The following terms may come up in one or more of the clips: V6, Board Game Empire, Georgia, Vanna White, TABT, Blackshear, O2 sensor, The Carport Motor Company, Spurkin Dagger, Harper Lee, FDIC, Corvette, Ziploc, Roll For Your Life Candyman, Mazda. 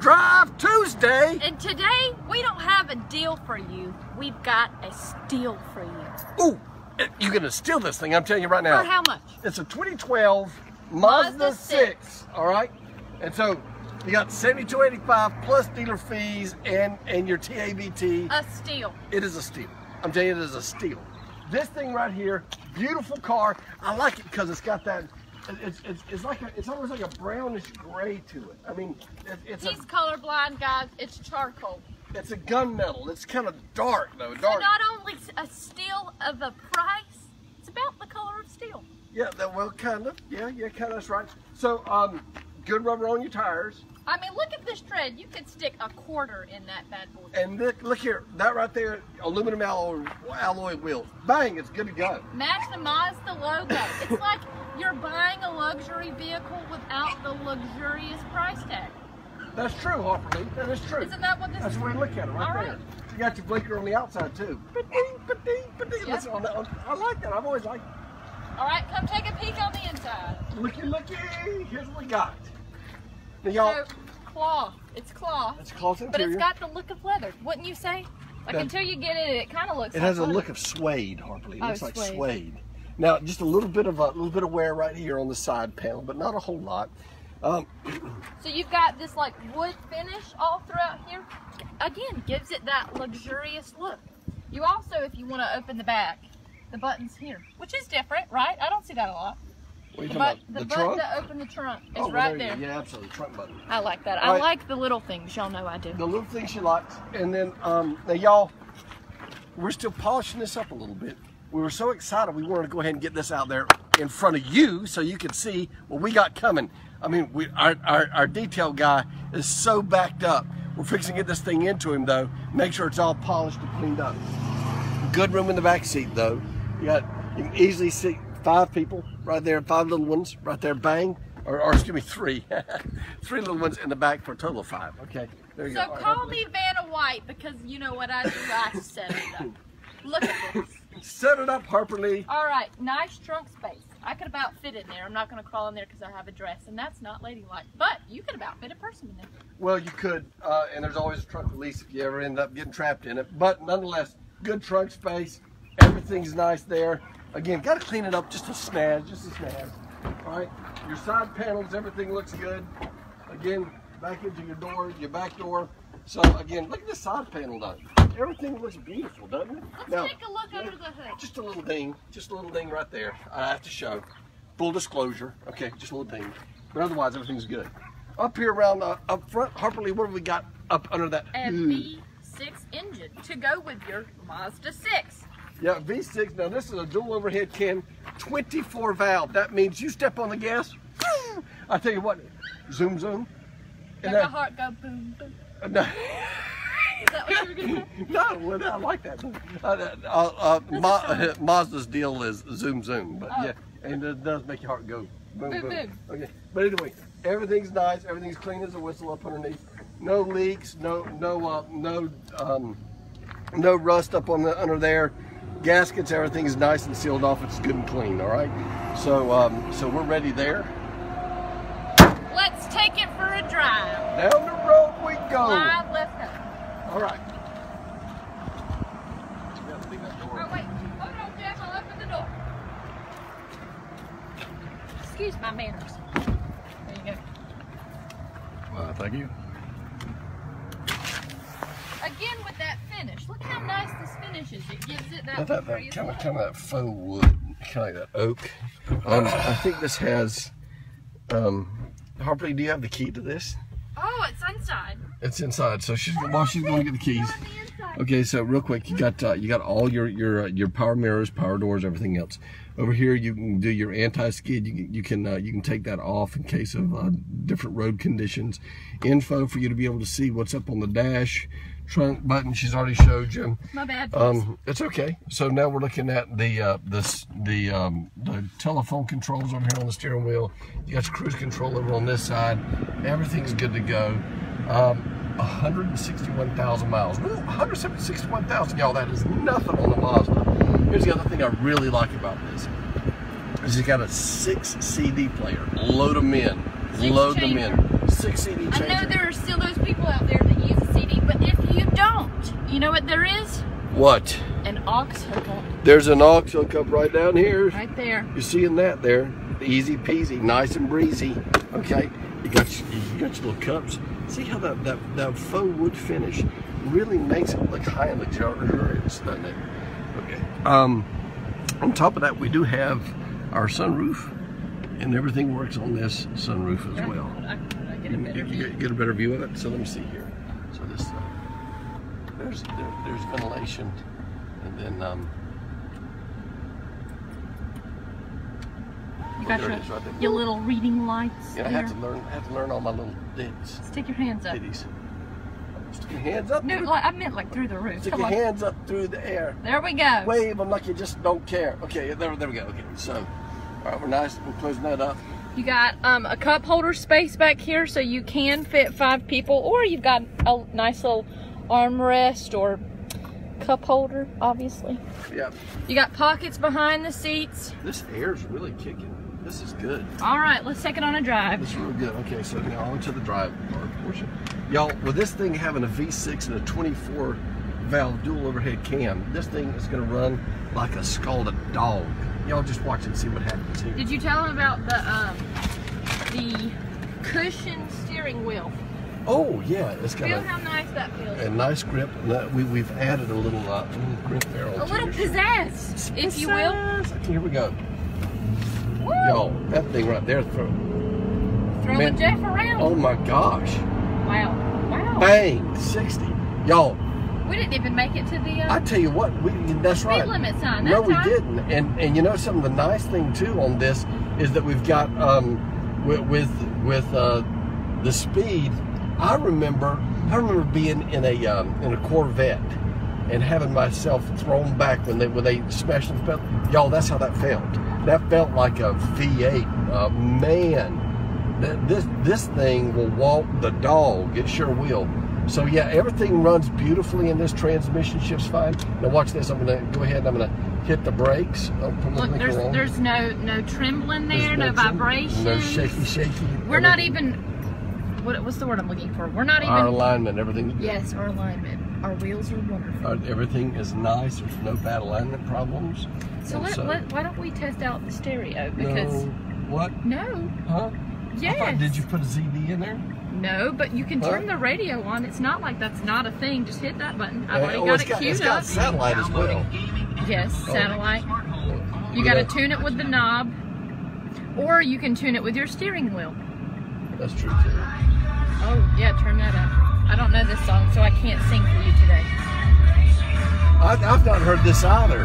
Drive Tuesday. And today, we don't have a deal for you. We've got a steal for you. Ooh, you're going to steal this thing, I'm telling you right now. For how much? It's a 2012 Mazda 6, all right? And so you got $72.85 plus dealer fees and your TABT. A steal. It is a steal. I'm telling you, it is a steal. This thing right here, beautiful car. I like it because it's got that, it's almost like a brownish gray to it. I mean, he's colorblind, guys. It's charcoal. It's a gunmetal. It's kind of dark, though. Dark. So not only a steal of a price, it's about the color of steel. Yeah, well, kind of. Yeah, kind of. That's right. So, good rubber on your tires. I mean, look at this tread. You could stick a quarter in that bad boy. And look here, that right there, aluminum alloy wheels. Bang, it's good to go. Match the Mazda logo. It's like you're buying a luxury vehicle without the luxurious price tag. That's true, Hopper. That is true. Isn't that what this is? That's the way you look at it, right there. You got your blinker on the outside, too. Ba-ding. Yep. Listen, I like that. I've always liked it. All right, come take a peek on the inside. Looky. Here's what we got. Now, so, cloth. It's cloth. It's cloth interior. But it's got the look of leather, wouldn't you say? Like, now, until you get in it, it kind of looks like leather. It has a look of suede, Harper. It looks like suede. Now, just a little bit of wear right here on the side panel, but not a whole lot. So you've got this, like, wood finish all throughout here. Again, gives it that luxurious look. You also, if you want to open the back, the button's here, which is different, right? I don't see that a lot. The button to open the trunk is right there. Yeah, absolutely. Trunk button. I like that. I like the little things. Y'all know I do. The little things she likes. And then, now y'all, we're still polishing this up a little bit. We were so excited we wanted to go ahead and get this out there in front of you so you could see what we got coming. I mean, our detail guy is so backed up. We're fixing to get this thing into him, though. Make sure it's all polished and cleaned up. Good room in the back seat, though. You can easily see 5 people right there, 5 little ones right there, bang, or excuse me, 3. 3 little ones in the back for a total of 5. Okay, there you go. So call me Vanna White because you know what I do, I set it up. Look at this. Set it up, Harper Lee. All right, nice trunk space. I could about fit in there. I'm not going to crawl in there because I have a dress, and that's not ladylike. But you could about fit a person in there. Well, you could, and there's always a trunk release if you ever end up getting trapped in it. But nonetheless, good trunk space. Everything's nice there. Again, got to clean it up just a snag, All right, your side panels, everything looks good. Again, back into your door, your back door. So again, look at this side panel, though. Everything looks beautiful, doesn't it? Let's take a look under the hood. Just a little ding right there. I have to show. Full disclosure. Okay, just a little ding. But otherwise, everything's good. Up here around up front, Harper Lee, what have we got up under that? A V6 engine to go with your Mazda 6. Yeah, V6. Now, this is a dual overhead can, 24 valve. That means you step on the gas, I tell you what, zoom, zoom. And the heart go boom, boom. No. Is that what you were going to say? No, I like that. Mazda's deal is zoom, zoom. But yeah, and it does make your heart go boom, boom, boom, boom. Okay. But anyway, everything's nice. Everything's clean as a whistle up underneath. No leaks, no rust up on under there. Gaskets, everything's nice and sealed off. It's good and clean, all right? So, so we're ready there. Let's take it for a drive. Down the road we go. Live left hand. All right. You gotta leave that door. Oh, wait. Hold on, Jeff. I'll open the door. Excuse my manners. There you go. Well, thank you. Again, with that finish. Look how nice this finish is. It gives it that kind of that faux wood, kind of that oak. I think this has. Harper, do you have the key to this? Oh, it's inside. It's inside. So she's going to get the keys. Okay, so real quick, you got all your power mirrors, power doors, everything else. Over here, you can do your anti-skid. You can take that off in case of different road conditions. Info for you to be able to see what's up on the dash. Trunk button, she's already showed you. My bad. It's okay. So now we're looking at the telephone controls over here on the steering wheel. You got your cruise control over on this side. Everything's good to go. 161,000 miles. 161,000, y'all. That is nothing on the Mazda. Here's the other thing I really like about this. Is it's got a 6 CD player. Load them in. 6 changer. 6 CD changer. I know there are still those people You know what there is? What? An aux hookup. There's an aux hookup right down here. Right there. You're seeing that there. Easy peasy, nice and breezy. Okay. You got your little cups. See how that faux wood finish really makes it look high and luxurious, doesn't it? Okay. On top of that, we do have our sunroof, and everything works on this sunroof as well. I get a better view. You get a better view of it. So let me see here. So this there's ventilation, and then you got your little reading lights. Yeah, I have to learn all my little dits. Stick your hands up. Ditties. Stick your hands up. No, I meant like through the roof. Stick your hands up through the air. There we go. Wave them like you just don't care. Okay, there we go. Okay, so all right, we're nice. We're closing that up. You got a cup holder space back here, so you can fit 5 people, or you've got a nice little armrest or cup holder, obviously. Yeah. You got pockets behind the seats. This air's really kicking. This is good. All right, let's take it on a drive. This is real good. Okay, so now on to the drive portion. Y'all, with this thing having a V6 and a 24-valve dual overhead cam, this thing is going to run like a scalded dog. Y'all just watch and see what happens here. Did you tell them about the cushion steering wheel? Oh yeah, it's got feel how nice that feels. A nice grip. We've added a little grip there. A little pizzazz, if you will. Okay, here we go. Y'all, that thing right there, throwing Jeff around. Oh my gosh. Wow. Wow. Bang, 60. Y'all. We didn't even make it to the. I tell you what, that's right. Speed limit sign. No, we didn't. And you know, some of the nice thing too on this is that we've got with the speed. I remember being in a Corvette and having myself thrown back when they smashed the pedal. Y'all, that's how that felt. That felt like a V8. Man, this thing will walk the dog. It sure will. So yeah, everything runs beautifully in this transmission. Shifts fine. Now watch this. I'm gonna go ahead and I'm gonna hit the brakes. Look, there's no trembling there, no vibration, no shaky. We're not even. What's the word I'm looking for? We're not even. Our alignment, everything. Yes, our alignment. Our wheels are wonderful. Everything is nice. There's no bad alignment problems. Why don't we test out the stereo? Because no. What? No. Huh? Yes. I thought, did you put a ZB in there? No, but you can turn the radio on. It's not like that's not a thing. Just hit that button. I've already got it queued up. It's got satellite as well. Yes, satellite. You got to tune it with the knob, or you can tune it with your steering wheel. That's true, too. Oh, yeah, turn that up. I don't know this song, so I can't sing for you today. I've not heard this either.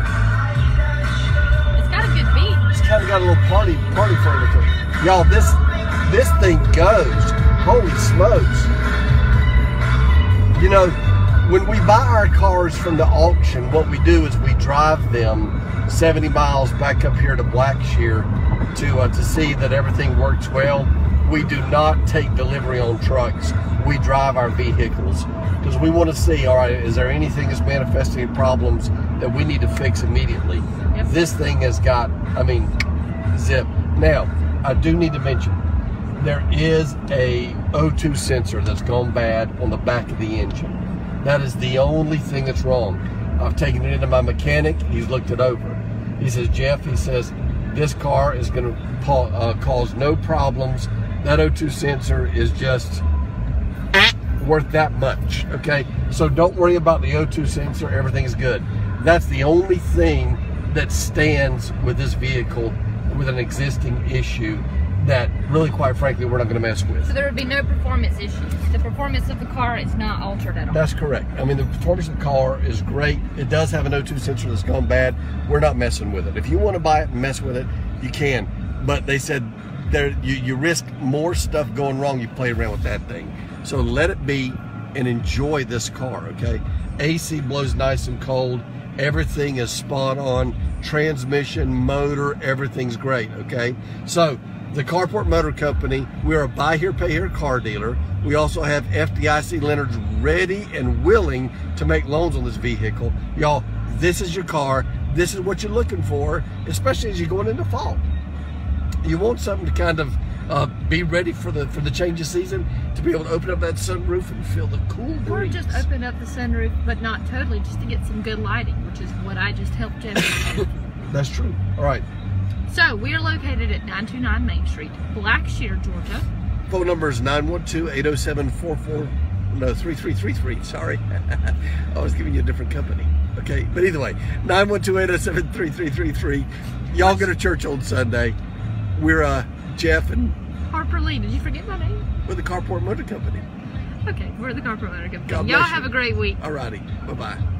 It's got a good beat. It's kind of got a little party flavor to it. Y'all, this thing goes. Holy smokes. You know, when we buy our cars from the auction, what we do is we drive them 70 miles back up here to Blackshear to see that everything works well. We do not take delivery on trucks. We drive our vehicles because we want to see, all right, is there anything that's manifesting problems that we need to fix immediately? Yep. This thing has got, I mean, zip. Now, I do need to mention, there is a O2 sensor that's gone bad on the back of the engine. That is the only thing that's wrong. I've taken it into my mechanic. He's looked it over. He says, Jeff, he says, this car is going to cause no problems. That O2 sensor is just worth that much, okay? So don't worry about the O2 sensor. Everything is good. That's the only thing that stands with this vehicle with an existing issue that really, quite frankly, we're not going to mess with. So there would be no performance issues. The performance of the car is not altered at all. That's correct. I mean, the performance of the car is great. It does have an O2 sensor that's gone bad. We're not messing with it. If you want to buy it and mess with it, you can. But they said you risk more stuff going wrong you play around with that thing. So let it be and enjoy this car, okay? AC blows nice and cold. Everything is spot on. Transmission, motor, everything's great, okay? So The Carport Motor Company, we are a buy here, pay here car dealer. We also have FDIC lenders ready and willing to make loans on this vehicle. Y'all, this is your car. This is what you're looking for, especially as you're going into fall. You want something to kind of be ready for the change of season to be able to open up that sunroof and feel the cool breeze. Or just open up the sunroof, but not totally, just to get some good lighting, which is what I just helped Jennifer. That's true. All right. So we are located at 929 Main Street, Blackshear, Georgia. Phone number is 912-807-3333. Sorry, I was giving you a different company. Okay, but either way, 912-807-3333. Y'all go to church on Sunday. We're Jeff and Harper Lee. Did you forget my name? We're the Carport Motor Company. Okay, we're the Carport Motor Company. Y'all have a great week. Alrighty, bye bye.